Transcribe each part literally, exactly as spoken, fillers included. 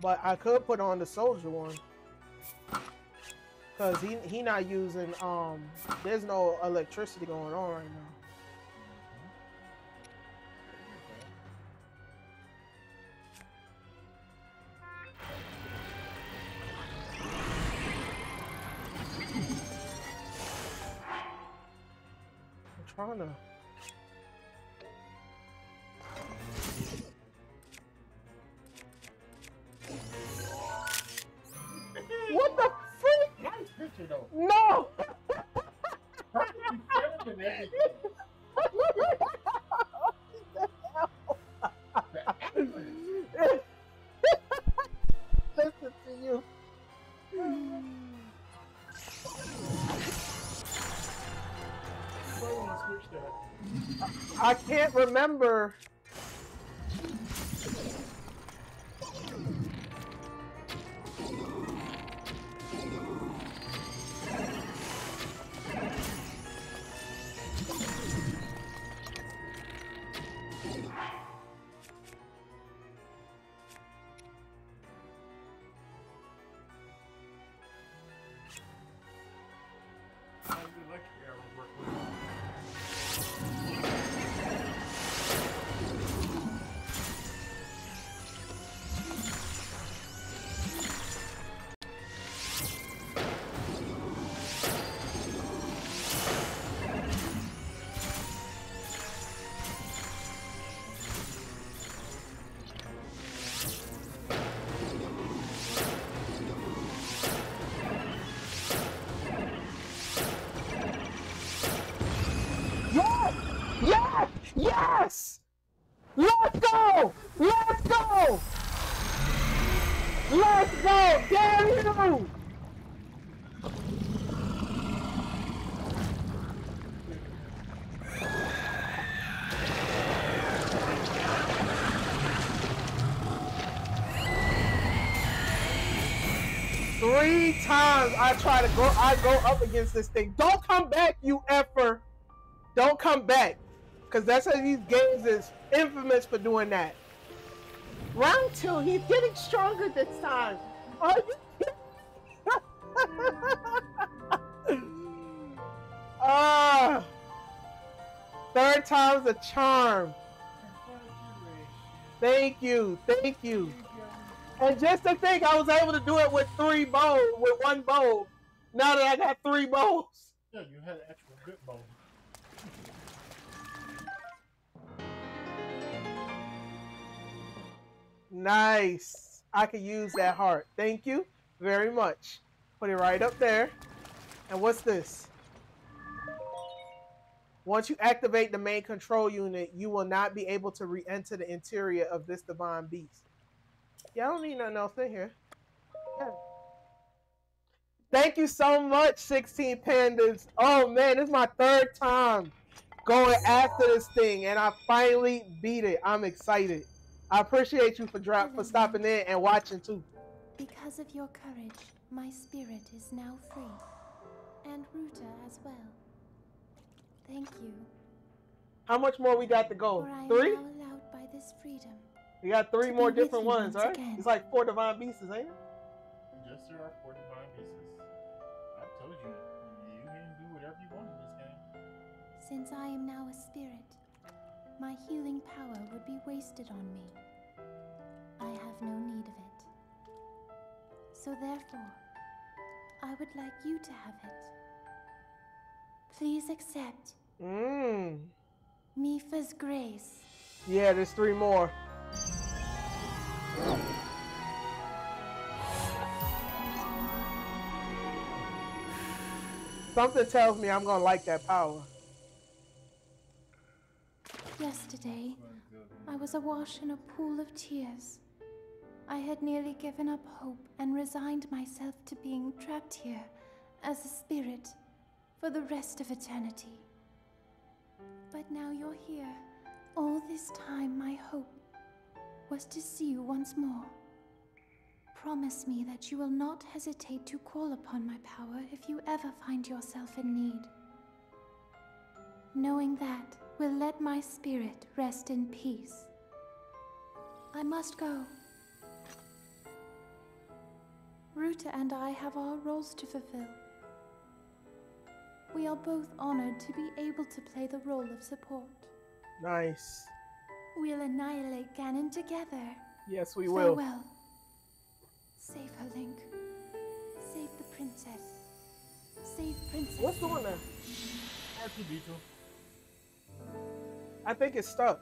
But I could put on the soldier one. Cause he he not using um there's no electricity going on right now. I'm trying to What the freak? Nice picture though. No! Listen to you. I can't remember. Yes! Let's go! Let's go! Let's go! Damn you! Three times I try to go, I go up against this thing. Don't come back, you effer! Don't come back. Cause that's how these games is infamous for doing that. Round two, he's getting stronger this time. Are you kidding? uh, third time's a charm. Thank you, thank you. And just to think, I was able to do it with three bowls, with one bowl. Now that I got three bowls. Yeah, you had an actual good bowl. Nice. I could use that heart. Thank you very much. Put it right up there. And what's this? Once you activate the main control unit, you will not be able to re-enter the interior of this divine beast. Yeah, I don't need nothing else in here. Yeah. Thank you so much, sixteen pandas. Oh man, this is my third time going after this thing and I finally beat it. I'm excited. I appreciate you for drop for stopping in and watching too. Because of your courage, my spirit is now free, and Ruta as well. Thank you. How much more we got to go? Three? Allowed by this freedom. We got three more different ones, right? Again. It's like four divine beasts, ain't it? Yes, there are four divine beasts. I told you, you can do whatever you want in this game. Since I am now a spirit, my healing power would be wasted on me. I have no need of it. So therefore, I would like you to have it. Please accept mm. Mipha's grace. Yeah, there's three more. Something tells me I'm gonna like that power. Yesterday, I was awash in a pool of tears. I had nearly given up hope and resigned myself to being trapped here as a spirit for the rest of eternity. But now you're here. All this time, my hope was to see you once more. Promise me that you will not hesitate to call upon my power if you ever find yourself in need. Knowing that will let my spirit rest in peace. I must go. Ruta and I have our roles to fulfill. We are both honored to be able to play the role of support. Nice. We'll annihilate Ganon together. Yes, we Farewell. will. Farewell. Save her, Link. Save the princess. Save princess. What's going on? R P G two. I think it's stuck.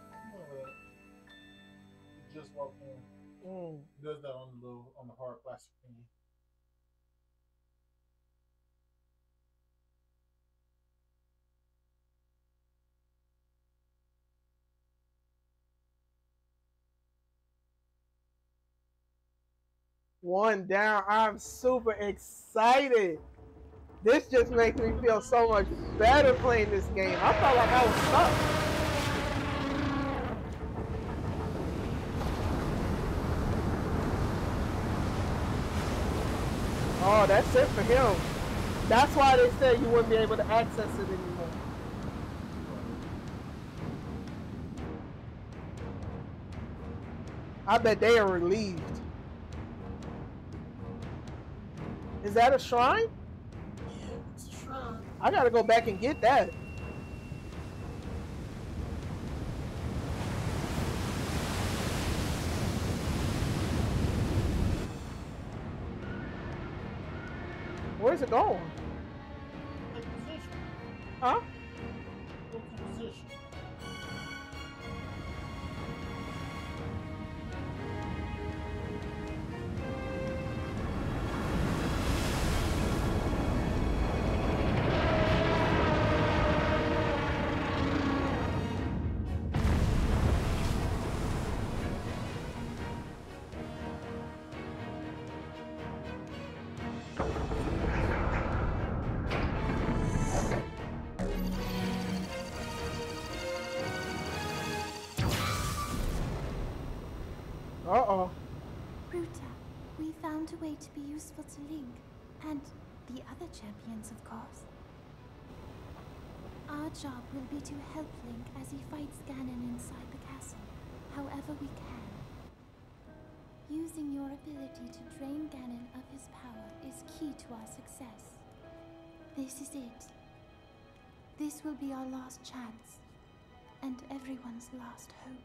You just walked in. Mm. Does that on the little, on the hard plastic thingy. One down. I'm super excited. This just makes me feel so much better playing this game. I felt like I was stuck. Oh, that's it for him. That's why they said you wouldn't be able to access it anymore. I bet they are relieved. Is that a shrine? Yeah, it's a shrine. I gotta go back and get that. Where's it going? The position. Huh? The position. Uh-oh. Ruta, we found a way to be useful to Link, and the other champions, of course. Our job will be to help Link as he fights Ganon inside the castle, however we can. Using your ability to drain Ganon of his power is key to our success. This is it. This will be our last chance, and everyone's last hope.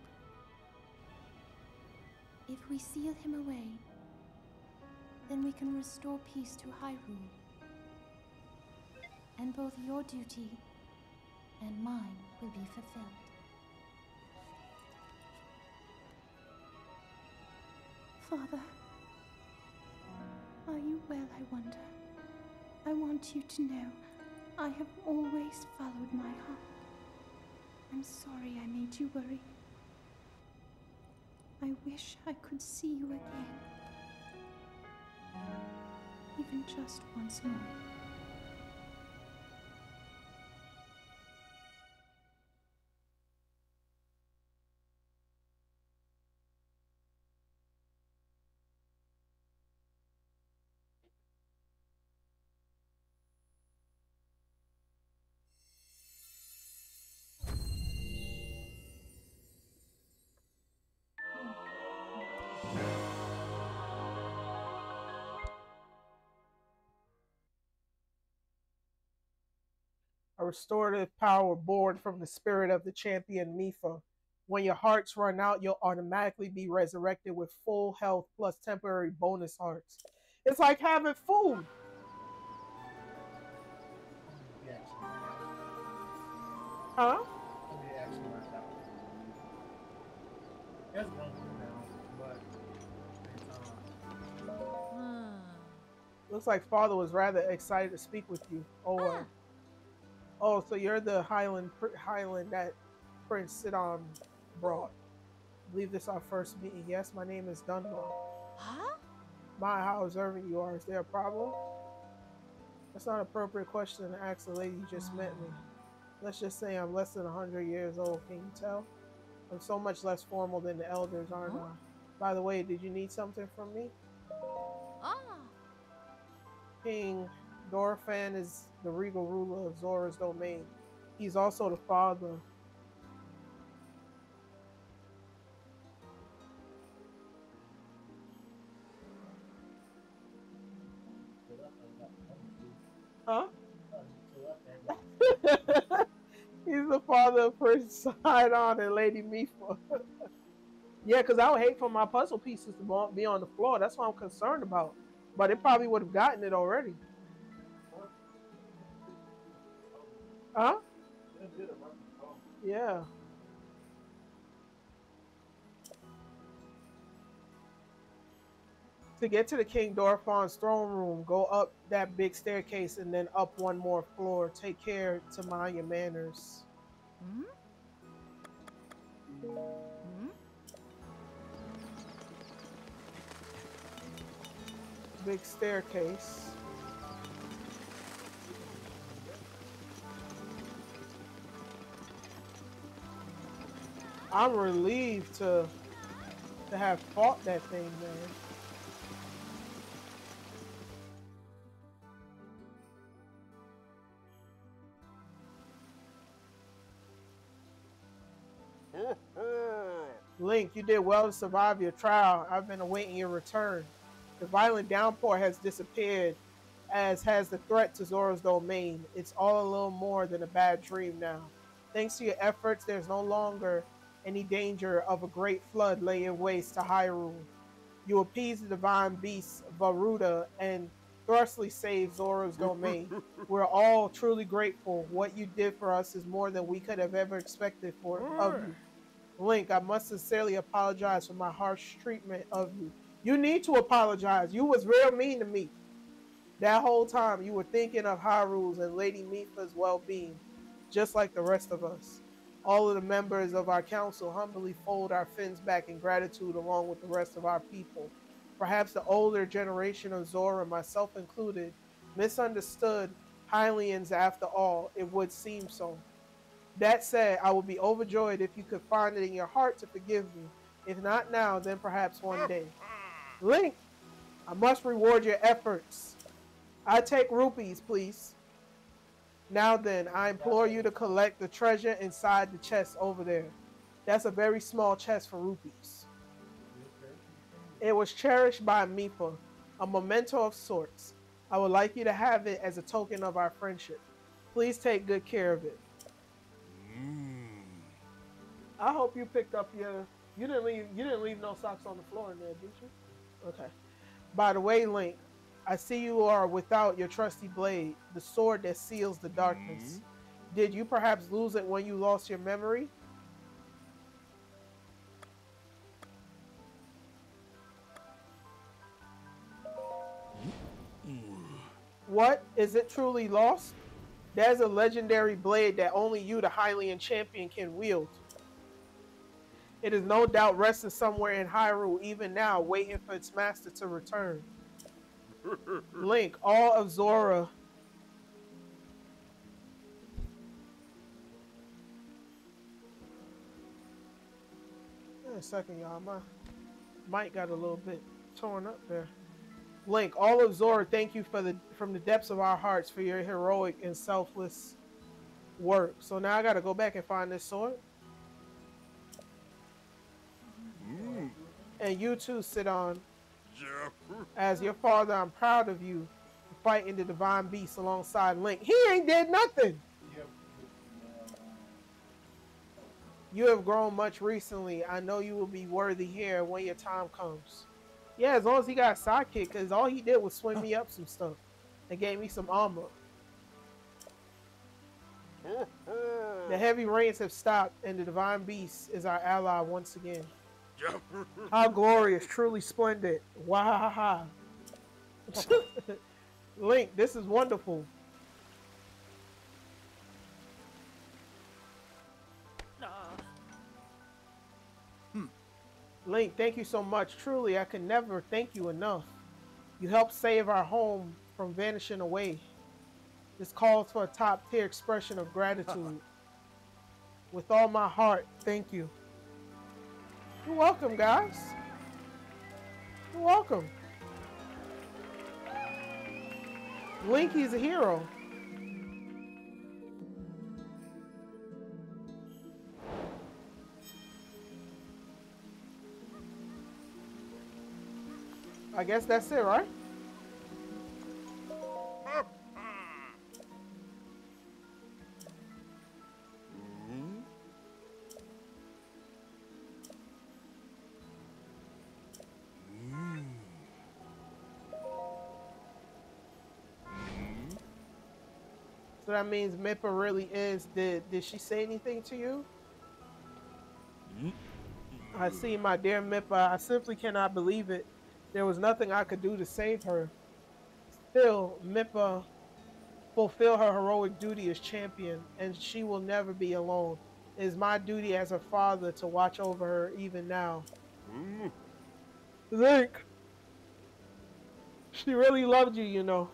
If we seal him away, then we can restore peace to Hyrule. And both your duty and mine will be fulfilled. Father, are you well, I wonder? I want you to know I have always followed my heart. I'm sorry I made you worry. I wish I could see you again, even just once more. A restorative power born from the spirit of the champion Mipha. When your hearts run out, you'll automatically be resurrected with full health plus temporary bonus hearts. It's like having food. Yeah. Huh? Yeah, actually, that's one thing now, but um... looks like Father was rather excited to speak with you. Oh. Uh... Ah. Oh, so you're the Highland Highland that Prince Sidon brought. I believe this is our first meeting. Yes, my name is Dunbar. Huh? My, how observant you are. Is there a problem? That's not an appropriate question to ask the lady who just met me. Let's just say I'm less than one hundred years old. Can you tell? I'm so much less formal than the elders, aren't huh? I? By the way, did you need something from me? Ah. King Dorephan is the regal ruler of Zora's domain. He's also the father. Huh? He's the father of First Sidon and Lady Mipha. Yeah, because I would hate for my puzzle pieces to be on the floor. That's what I'm concerned about. But it probably would have gotten it already. Huh? Yeah. To get to the King Dorephan's throne room, go up that big staircase and then up one more floor. Take care to mind your manners. Mm-hmm. Mm-hmm. Big staircase. I'm relieved to to have fought that thing, man. Link, you did well to survive your trial. I've been awaiting your return. The violent downpour has disappeared, as has the threat to Zora's domain. It's all a little more than a bad dream now. Thanks to your efforts, there's no longer any danger of a great flood laying waste to Hyrule. You appease the divine beasts of Ruta and thrustly save Zora's domain. We're all truly grateful. What you did for us is more than we could have ever expected for of you. Link, I must sincerely apologize for my harsh treatment of you. You need to apologize. You was real mean to me. That whole time you were thinking of Hyrule's and Lady Mipha's well-being, just like the rest of us. All of the members of our council humbly fold our fins back in gratitude along with the rest of our people. Perhaps the older generation of Zora, myself included, misunderstood Hylians after all. It would seem so. That said, I would be overjoyed if you could find it in your heart to forgive me. If not now, then perhaps one day. Link, I must reward your efforts. I take rupees, please. Now then, I implore you to collect the treasure inside the chest over there. That's a very small chest for rupees. It was cherished by Mipha, a memento of sorts. I would like you to have it as a token of our friendship. Please take good care of it. I hope you picked up your. You didn't leave. You didn't leave no socks on the floor in there, did you? Okay. By the way, Link, I see you are without your trusty blade, the sword that seals the darkness. Mm-hmm. Did you perhaps lose it when you lost your memory? Mm-hmm. What? Is it truly lost? There's a legendary blade that only you, the Hylian champion, can wield. It is no doubt resting somewhere in Hyrule even now, waiting for its master to return. Link, all of Zora. Wait a second, y'all. My mic got a little bit torn up there. Link, all of Zora, thank you for the from the depths of our hearts for your heroic and selfless work. So now I gotta go back and find this sword. And you too, Sidon. As your father, I'm proud of you fighting the divine beast alongside Link. He ain't did nothing. You have grown much recently. I know you will be worthy here when your time comes. Yeah, as long as he got a sidekick, because all he did was swing me up some stuff and gave me some armor. The heavy rains have stopped, and the divine beast is our ally once again. How glorious, truly splendid. Wahaha. Link, this is wonderful. Nah. Hmm. Link, thank you so much. Truly, I can never thank you enough. You helped save our home from vanishing away. This calls for a top-tier expression of gratitude. With all my heart, thank you. You're welcome, guys. You're welcome. Linky's a hero. I guess that's it, right? So that means Mipha really is. Did did she say anything to you? Mm-hmm. I see, my dear Mipha. I simply cannot believe it. There was nothing I could do to save her. Still, Mipha fulfilled her heroic duty as champion, and she will never be alone. It is my duty as her father to watch over her even now. Mm. Link, she really loved you, you know.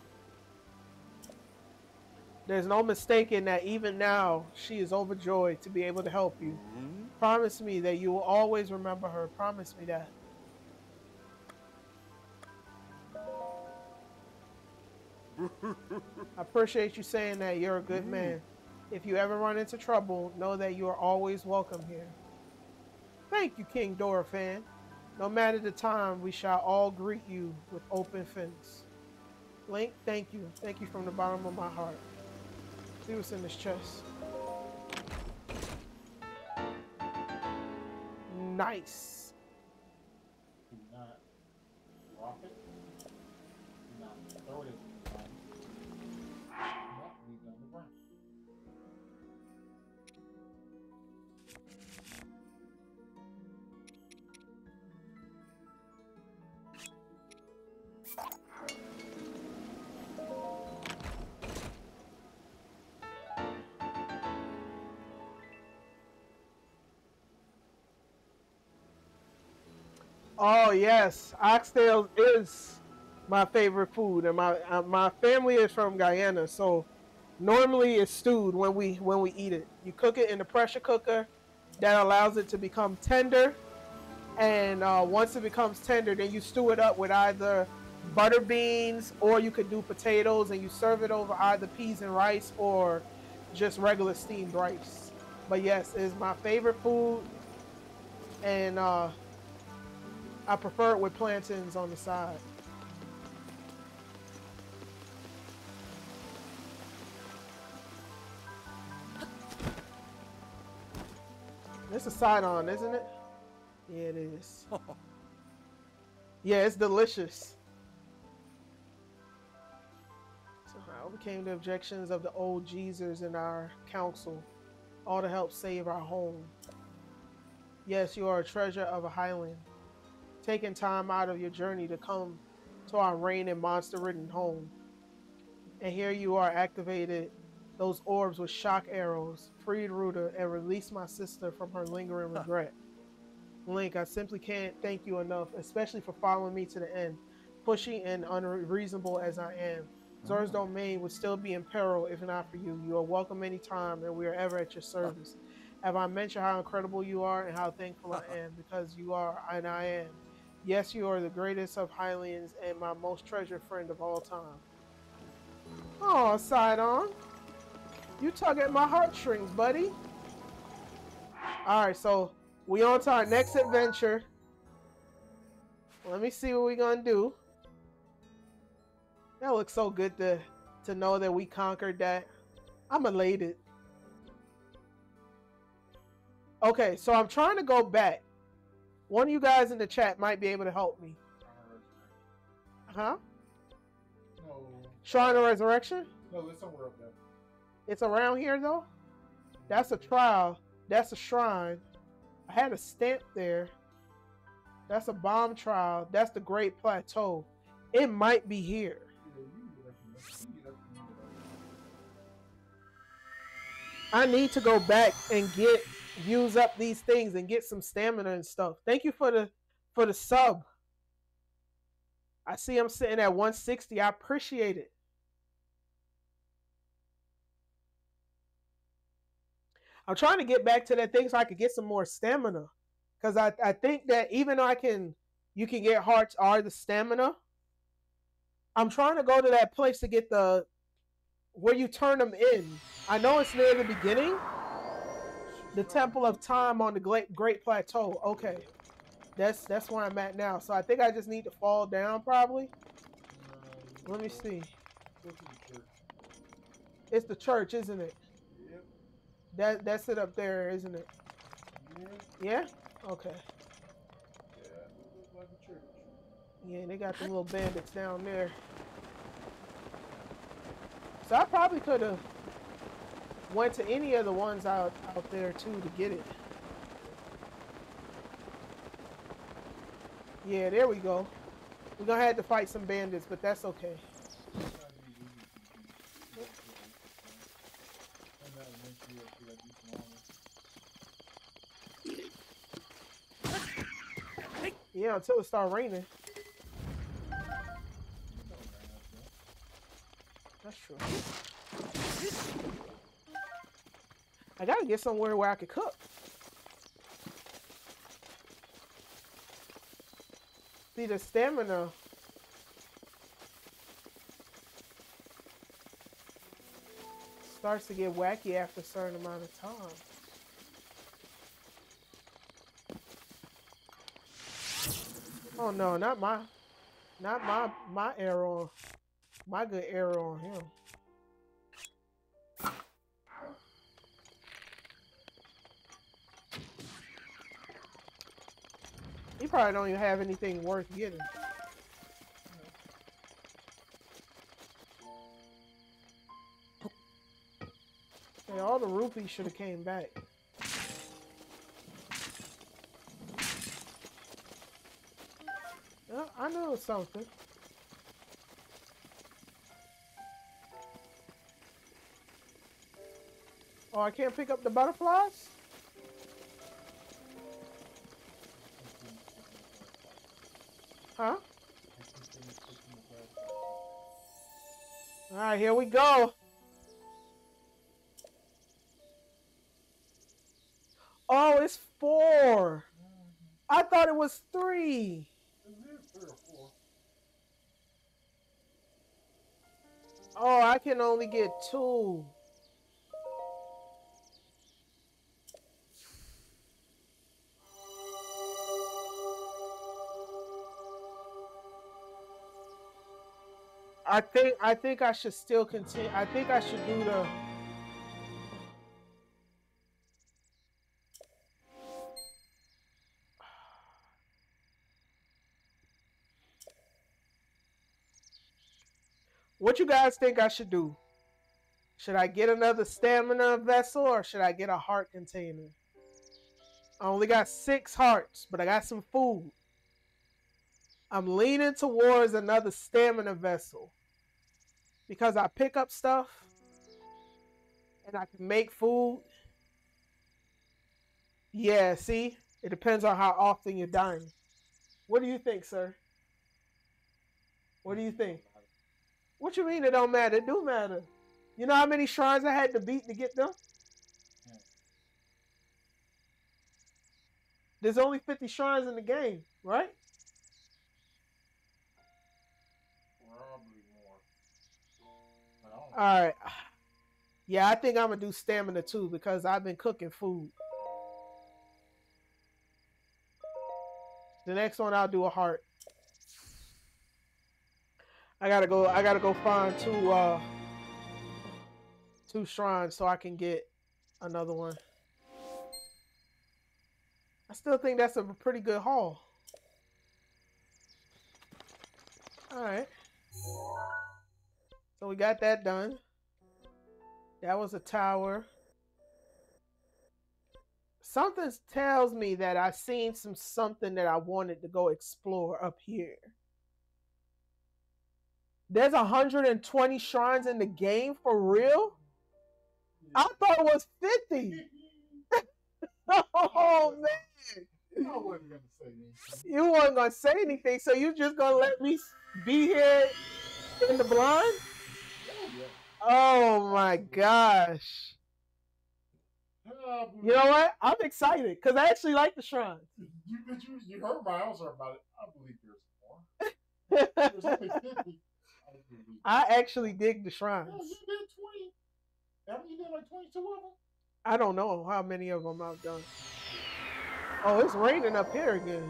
There's no mistaking that even now she is overjoyed to be able to help you. Mm. Promise me that you will always remember her. Promise me that. I appreciate you saying that. You're a good mm. man. If you ever run into trouble, know that you are always welcome here. Thank you, King Dorephan. No matter the time, we shall all greet you with open fins. Link, thank you. Thank you from the bottom of my heart. See what's in this chest. Nice. Do not rock it. Do not throw it. Oh yes, oxtails is my favorite food, and my uh, my family is from Guyana, so normally it's stewed when we when we eat it. You cook it in the pressure cooker, that allows it to become tender, and uh, once it becomes tender, then you stew it up with either butter beans, or you could do potatoes, and you serve it over either peas and rice or just regular steamed rice. But yes, it's my favorite food, and uh, I prefer it with plantains on the side. This is Sidon, isn't it? Yeah, it is. Yeah, it's delicious. So I overcame the objections of the old geezers in our council, all to help save our home. Yes, you are a treasure of a Hylian. Taking time out of your journey to come to our rain and monster-ridden home. And here you are, activated those orbs with shock arrows, freed Ruta, and released my sister from her lingering regret. Link, I simply can't thank you enough, especially for following me to the end, pushy and unreasonable as I am. Zora's domain would still be in peril if not for you. You are welcome anytime, and we are ever at your service. Have I mentioned how incredible you are and how thankful I am? Because you are, and I am. Yes, you are the greatest of Hylians and my most treasured friend of all time. Oh, Sidon. You tug at my heartstrings, buddy. Alright, so we on to our next adventure. Let me see what we're gonna do. That looks so good to to know that we conquered that. I'm elated. Okay, so I'm trying to go back. One of you guys in the chat might be able to help me. Huh? No. Shrine of Resurrection? No, it's somewhere up there. It's around here, though? That's a trial. That's a shrine. I had a stamp there. That's a bomb trial. That's the Great Plateau. It might be here. I need to go back and get... use up these things and get some stamina and stuff. Thank you for the for the sub. I see I'm sitting at one sixty. I appreciate it. I'm trying to get back to that thing so I could get some more stamina, because I, I think that even though I can you can get hearts or the stamina, I'm trying to go to that place to get the where you turn them in. I know it's near the beginning. The Temple of Time on the Great, Great Plateau. Okay. That's that's where I'm at now. So I think I just need to fall down, probably. Let me see. It's the church, isn't it? Yep. That, that's it up there, isn't it? Yeah? Okay. Yeah, it looks like a church. Yeah, they got the little bandits down there. So I probably could have went to any of the ones out, out there too to get it. Yeah, there we go. We're gonna have to fight some bandits, but that's okay. Yeah, until it starts raining. That's true. I gotta get somewhere where I could cook. See the stamina. Starts to get wacky after a certain amount of time. Oh no, not my, not my, my arrow, my good arrow on him. He probably don't even have anything worth getting. Hey, all the rupees should have came back. Oh, I know something. Oh, I can't pick up the butterflies? Huh? Alright, here we go. Oh, it's four. I thought it was three. Oh, I can only get two. I think I think I should still continue. I think I should do the. What you guys think I should do? Should I get another stamina vessel or should I get a heart container? I only got six hearts, but I got some food. I'm leaning towards another stamina vessel. Because I pick up stuff and I can make food. Yeah, see? It depends on how often you're dying. What do you think, sir? What do you think? What you mean it don't matter? It do matter. You know how many shrines I had to beat to get them? Yeah. There's only fifty shrines in the game, right? Probably more. All right. Yeah, I think I'm going to do stamina too because I've been cooking food. The next one I'll do a heart. I gotta go. I gotta go find two uh, two shrines so I can get another one. I still think that's a pretty good haul. All right. So we got that done. That was a tower. Something tells me that I seen some something that I wanted to go explore up here. There's one hundred twenty shrines in the game for real? I thought it was fifty. Oh, man. I wasn't going to say anything. You weren't going to say anything, so you just going to let me be here in the blind? Oh, my gosh. You know what? I'm excited because I actually like the shrines. You, you, you heard my answer about it. I believe there's more. There's only fifty. I actually dig the shrines. Yeah, you did twenty. Haven't you done like twenty-two of them? I don't know how many of them I've done. Oh, it's raining up here again.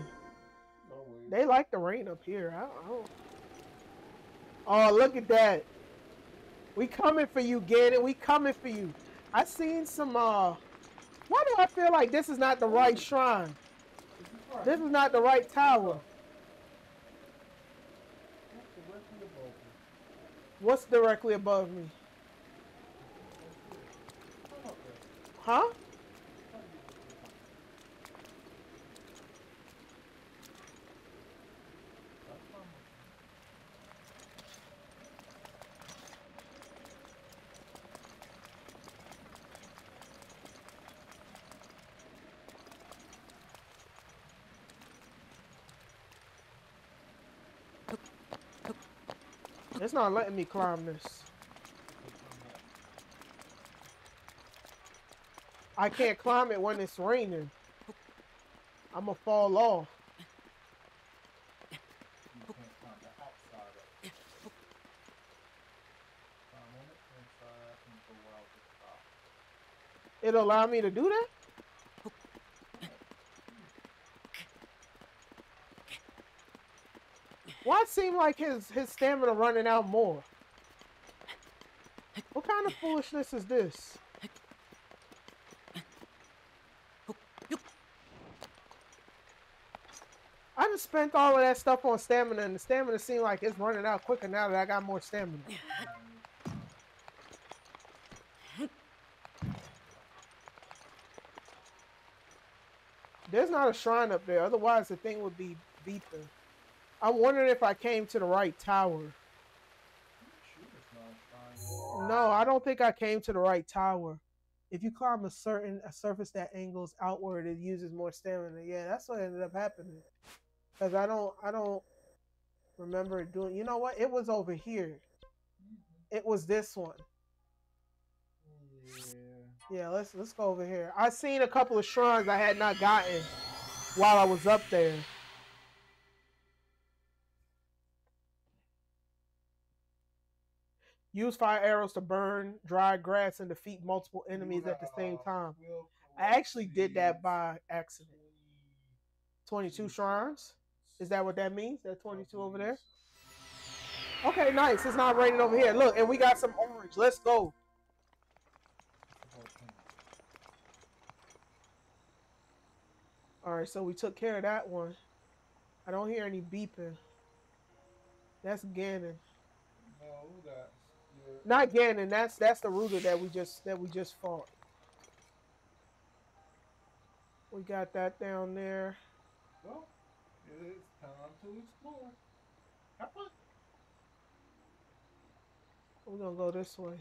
No way. They like the rain up here. I don't know. Oh, look at that. We coming for you, Ganon. We coming for you. I seen some, uh... why do I feel like this is not the right shrine? This is not the right tower. What's directly above me? Huh? It's not letting me climb this. I can't climb it when it's raining. I'm gonna fall off. It'll allow me to do that? Why it seem like his, his stamina running out more? What kind of foolishness is this? I just spent all of that stuff on stamina, and the stamina seemed like it's running out quicker now that I got more stamina. There's not a shrine up there, otherwise the thing would be beeping. I'm wondering if I came to the right tower. No, I don't think I came to the right tower. If you climb a certain a surface that angles outward, it uses more stamina. Yeah, that's what ended up happening. Cause I don't, I don't remember it doing. You know what? It was over here. It was this one. Yeah. Yeah. Let's let's go over here. I seen a couple of shrines I had not gotten while I was up there. Use fire arrows to burn dry grass and defeat multiple enemies at the same time. I actually did that by accident. twenty-two shrines? Is that what that means? That twenty-two over there? Okay, nice. It's not raining over here. Look, and we got some orange. Let's go. All right, so we took care of that one. I don't hear any beeping. That's Ganon. No, that. Not Ganon, that's that's the Ruta that we just that we just fought. We got that down there. Well, it is time to explore. Have fun. We're gonna go this way.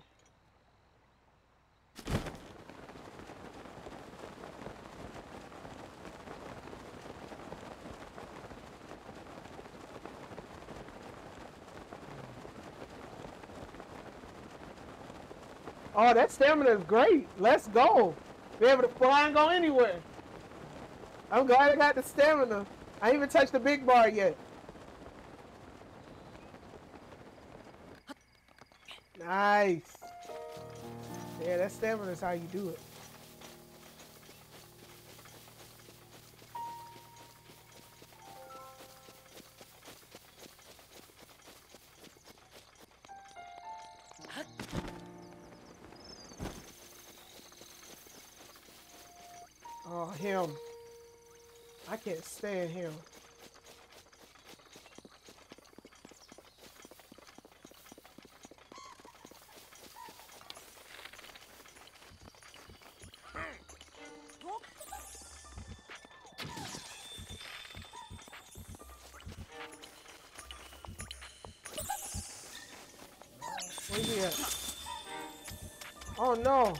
Oh, that stamina is great. Let's go. Be able to fly and go anywhere. I'm glad I got the stamina. I ain't even touched the big bar yet. Nice. Yeah, that stamina is how you do it. Him. I can't stand him. Where he at? Oh no.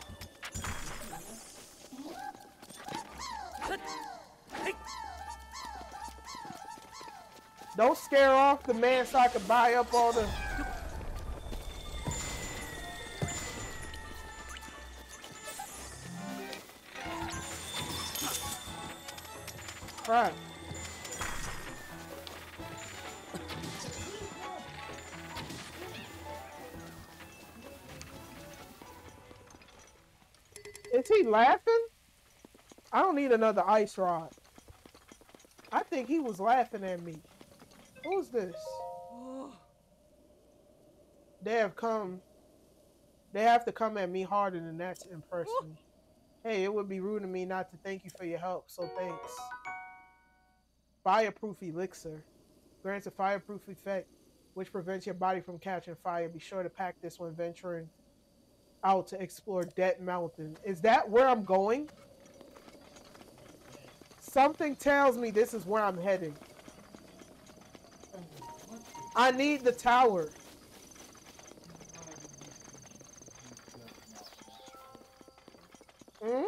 Don't scare off the man so I can buy up all the... Crap. Is he laughing? I don't need another ice rod. I think he was laughing at me. Who's this? They have come. They have to come at me harder than that to impress me. Hey, it would be rude of me not to thank you for your help, so thanks. Fireproof elixir. Grants a fireproof effect, which prevents your body from catching fire. Be sure to pack this when venturing out to explore Death Mountain. Is that where I'm going? Something tells me this is where I'm heading. I need the tower. Hmm?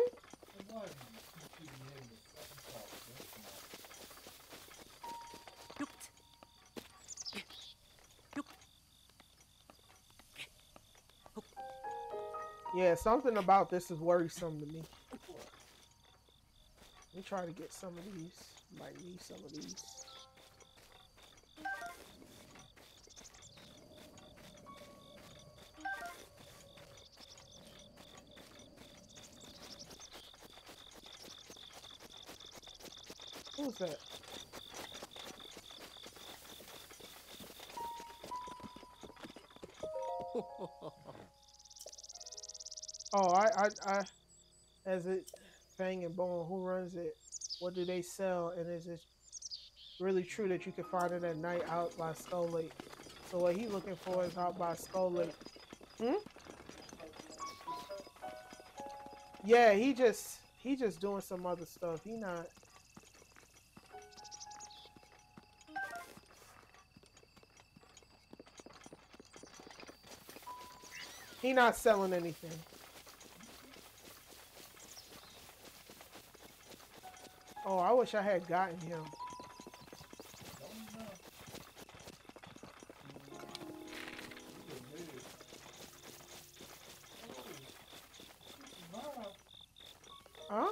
Yeah, something about this is worrisome to me. Let me try to get some of these. Might need some of these. Who's that? Oh, I, I, I, as it, Fang and Bone, who runs it? What do they sell? And is it really true that you can find it at night out by Skull Lake? So what he looking for is out by Skull Lake. Hmm? Yeah, he just, he just doing some other stuff. He not. He not selling anything. Oh, I wish I had gotten him. Huh?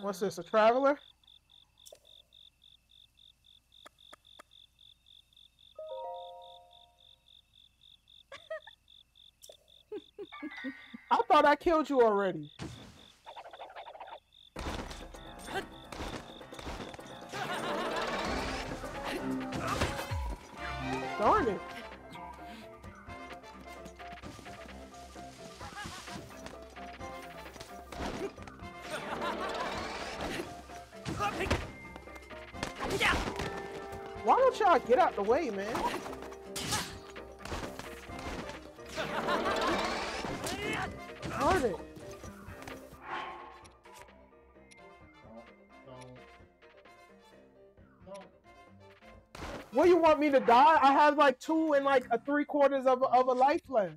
What's this, a traveler? I thought I killed you already. Darn it. Why don't y'all get out the way, man? Darn it. What do you want me to die? I have like two and like a three quarters of a, of a life left.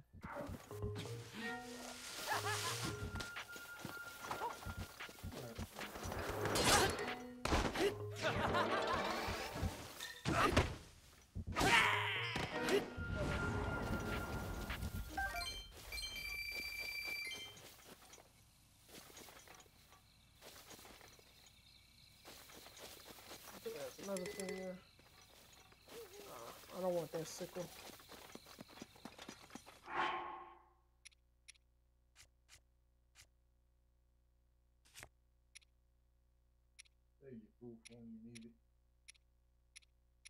Another thing there. Uh, I don't want that sickle. There you go when you need it.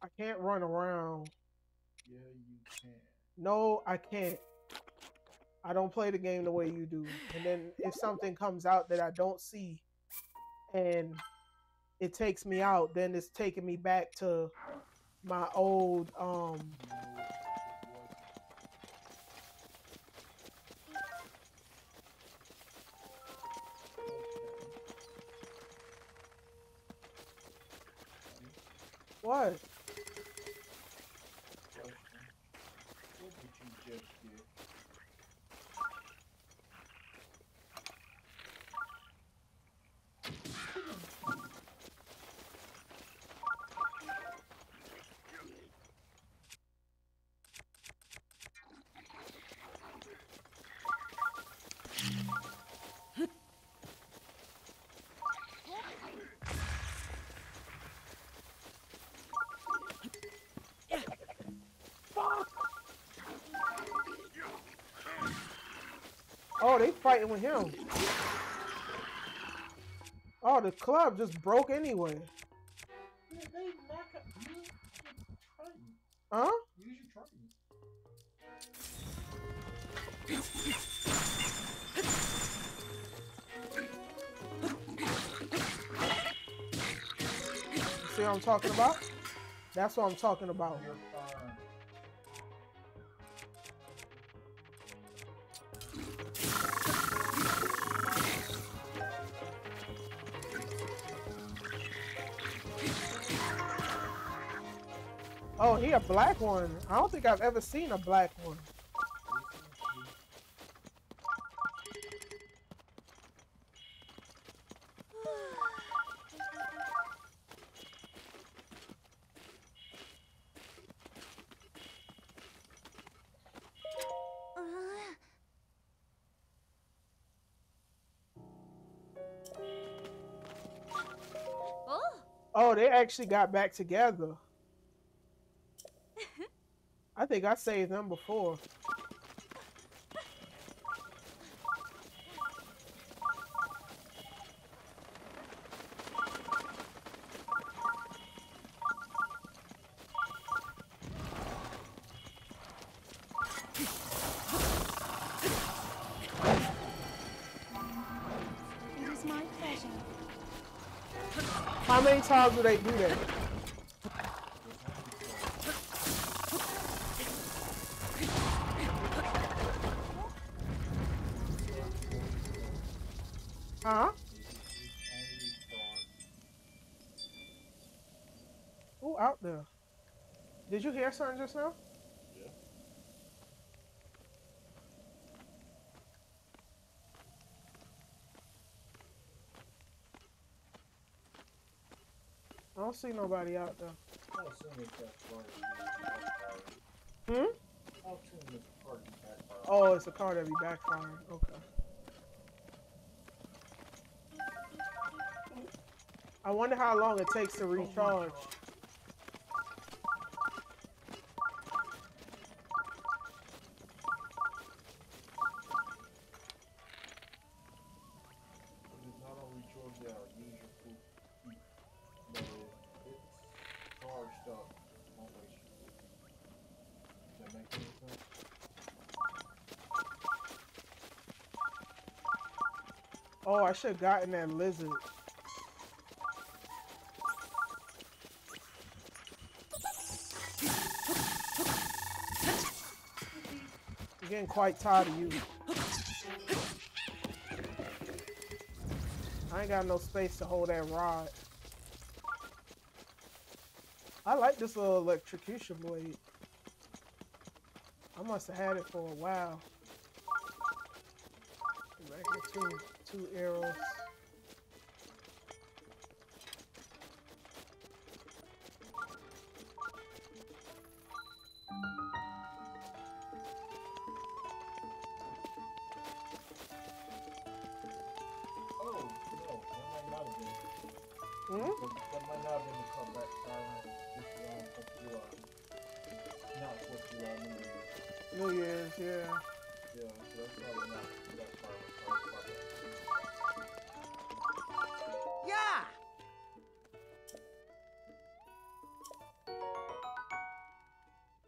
I can't run around. Yeah, you can. No, I can't. I don't play the game the way you do. And then if something comes out that I don't see and it takes me out, then it's taking me back to my old, um... What? Oh, they fighting with him. Oh, the club just broke anyway. Yeah, they knock up me. Huh? Use your Triton. See what I'm talking about? That's what I'm talking about. You're fine. Oh, he a black one. I don't think I've ever seen a black one. Oh, they actually got back together. I think I saved them before. It is my pleasure. How many times do they do that? Huh? Who out there? Did you hear something just now? Yeah. I don't see nobody out there. I'll assume it's that car. Hmm? I'll assume it's a car to be backfiring. Oh, it's a car that be backfiring. Okay. I wonder how long it takes to recharge. Oh, I should have gotten that lizard. Getting quite tired of you. I ain't got no space to hold that rod. I like this little electrocution blade. I must have had it for a while. Right here, two, two arrows.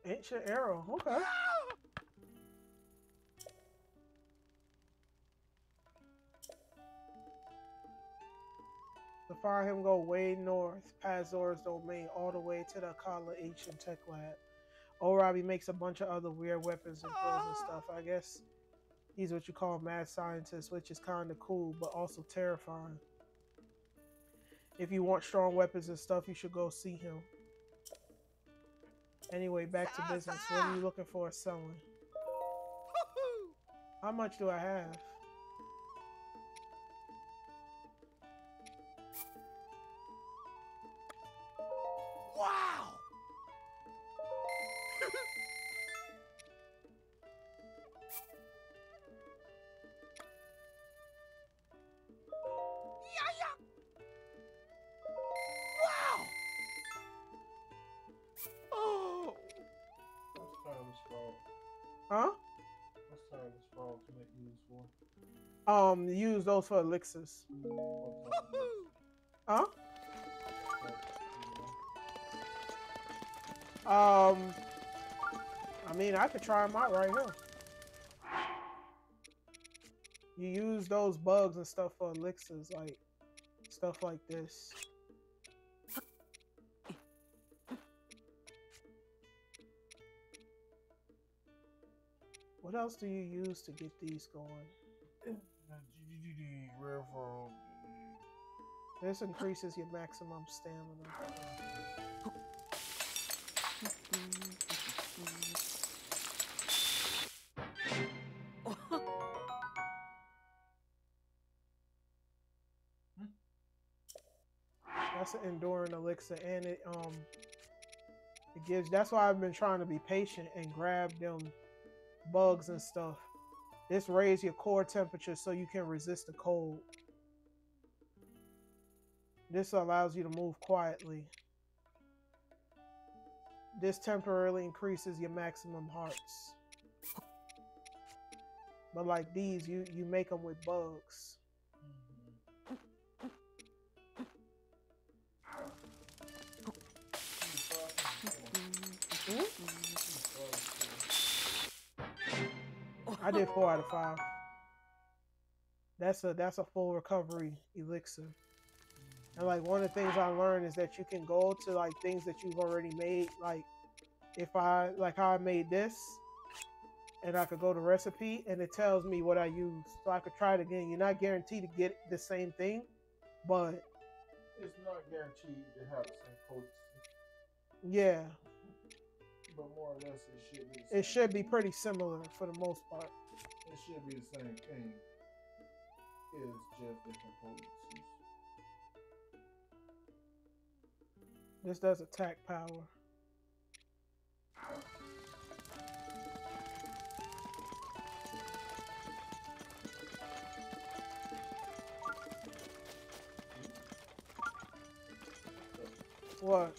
Ancient arrow, okay. To find him, go way north, past Zora's domain, all the way to the Akala ancient tech lab. Old Robbie makes a bunch of other weird weapons and clothes and stuff. I guess he's what you call mad scientist, which is kind of cool, but also terrifying. If you want strong weapons and stuff, you should go see him. Anyway, back to business. What are you looking for selling? How much do I have? Wow! Huh? Um, use those for elixirs. Huh? Um, I mean, I could try them out right here. You use those bugs and stuff for elixirs, like stuff like this. What else do you use to get these going? This increases your maximum stamina. that's an enduring elixir, and it um it gives. That's why I've been trying to be patient and grab them bugs and stuff. This raises your core temperature so you can resist the cold. This allows you to move quietly. This temporarily increases your maximum hearts. But like these, you, you make them with bugs. I did four out of five. That's a that's a full recovery elixir. And like one of the things I learned is that you can go to like things that you've already made. Like if I like how I made this, and I could go to recipe and it tells me what I used, so I could try it again. You're not guaranteed to get the same thing, but it's not guaranteed to have the same potency. Yeah. But more or less, it should be. The same. It should be pretty similar for the most part. It should be the same thing. It's just different potencies. This does attack power. What?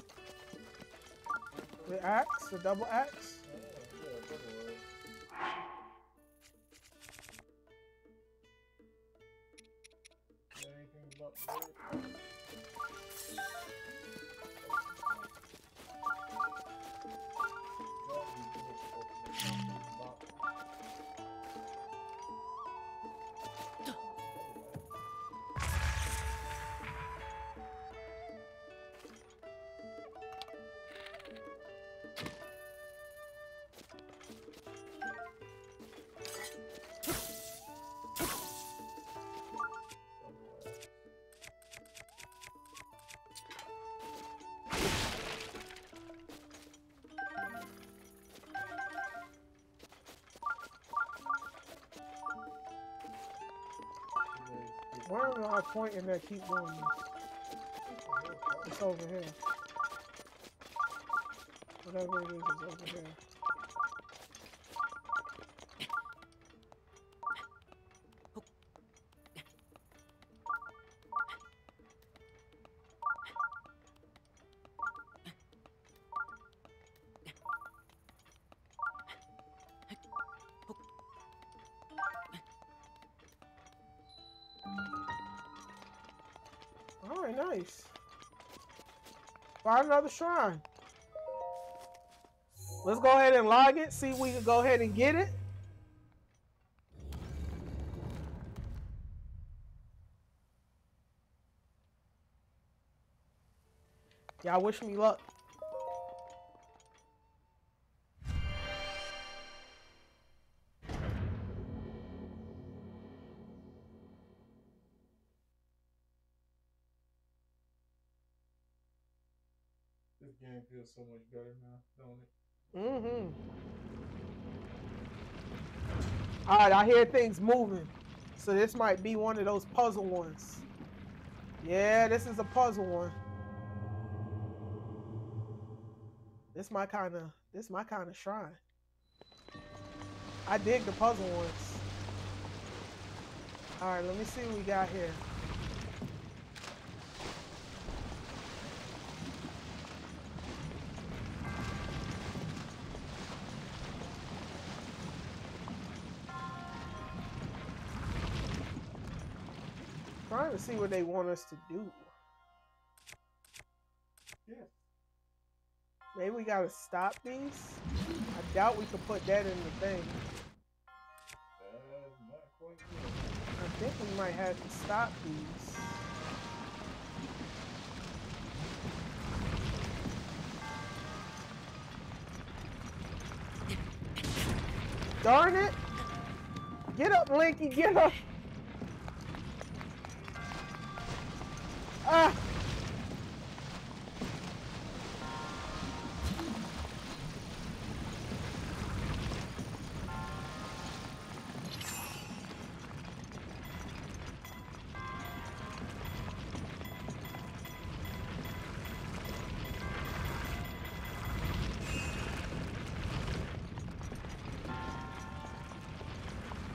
The axe? The double axe? Why am I pointing that keep doing this? It's over here. Whatever it is, it's over here. Find another shrine. Let's go ahead and log it. See if we can go ahead and get it. Y'all wish me luck. So much better now, don't it? Mm-hmm. All right, I hear things moving. So this might be one of those puzzle ones. Yeah, this is a puzzle one. This my kind of, this my kind of shrine. I dig the puzzle ones. All right, let me see what we got here. To see what they want us to do. Yeah. Maybe we gotta stop these. I doubt we can put that in the thing. Uh, not quite good. I think we might have to stop these. Darn it! Get up, Linky! Get up! Ah.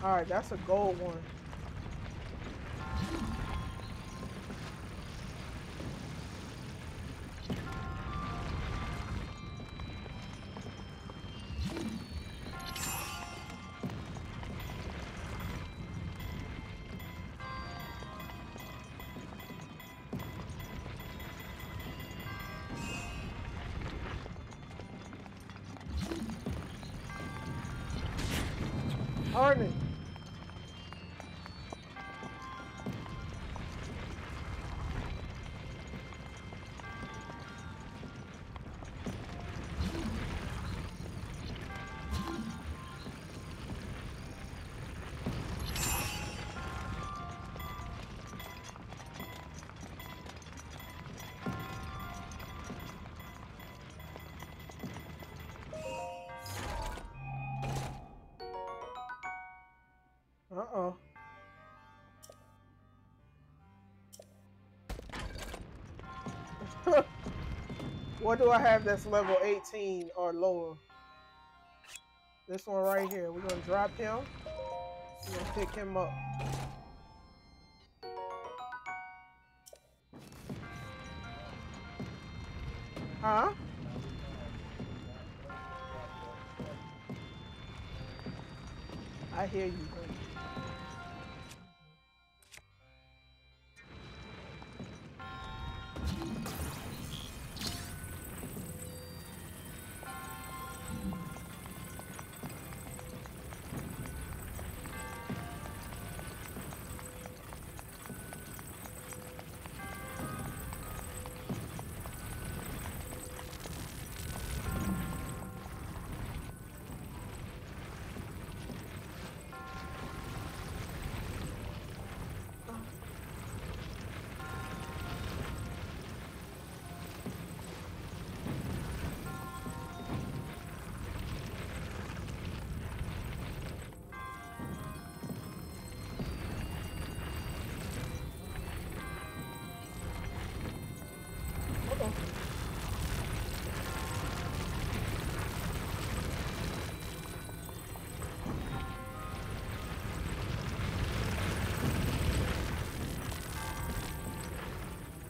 Alright, that's a gold one. Uh-oh. What do I have that's level eighteen or lower? This one right here. We're gonna drop him. We're gonna pick him up. Huh? I hear you.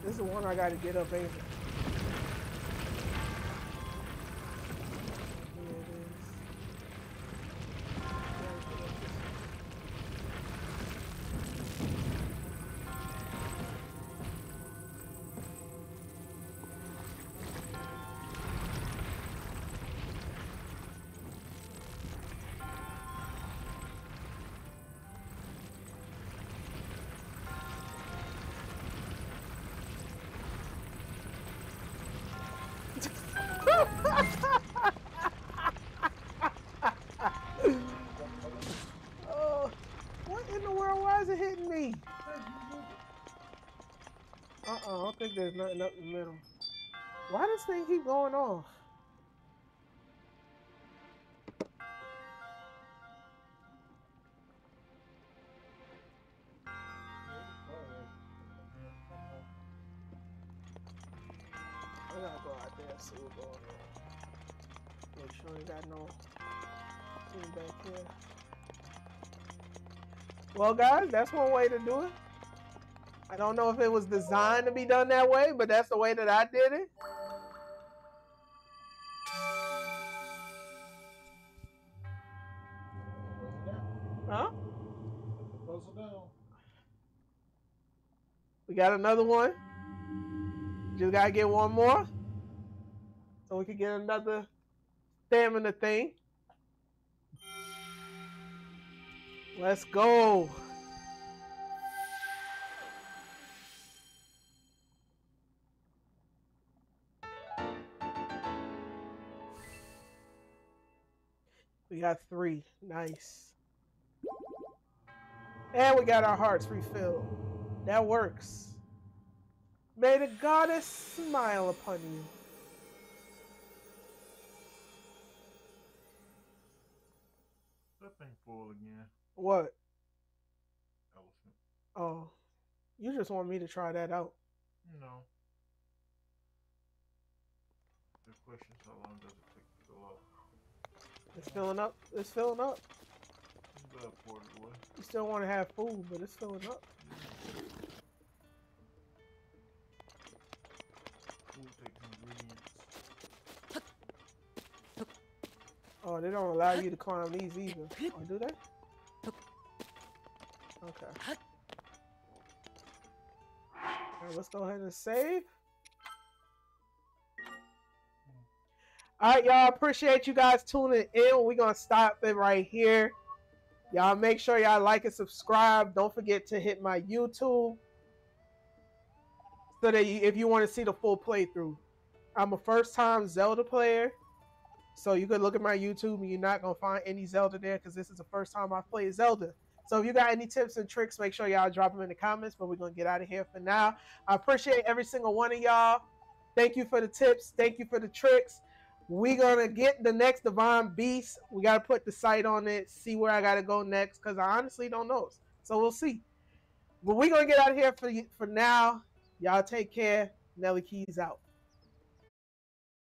This is the one I gotta get up, ain't it? I think there's nothing up in the middle. Why does this thing keep going off? I gotta go out there and see what's going on. Make sure we got no thing back here. Well, guys, that's one way to do it. I don't know if it was designed to be done that way, but that's the way that I did it. Huh? We got another one. Just gotta get one more. So we can get another stamina thing. Let's go. We got three. Nice. And we got our hearts refilled. That works. May the goddess smile upon you. That thing full again. What? Elephant. Oh. You just want me to try that out. No. The question is how long does it take to fill up? It's filling up. It's filling up. But up, quarter boy. You still want to have food, but it's filling up. We'll take ingredients. Oh, they don't allow you to climb these either. Oh, do they? Okay. Alright, let's go ahead and save. Alright, y'all. Appreciate you guys tuning in. We're going to stop it right here. Y'all make sure y'all like and subscribe. Don't forget to hit my YouTube. So that you, if you want to see the full playthrough. I'm a first-time Zelda player. So you could look at my YouTube and you're not going to find any Zelda there because this is the first time I've played Zelda. So if you got any tips and tricks, make sure y'all drop them in the comments, but we're going to get out of here for now. I appreciate every single one of y'all. Thank you for the tips. Thank you for the tricks. We're going to get the next Divine Beast. We got to put the site on it, see where I got to go next, because I honestly don't know. So we'll see. But we're going to get out of here for, for now. Y'all take care. Nelly Keys out.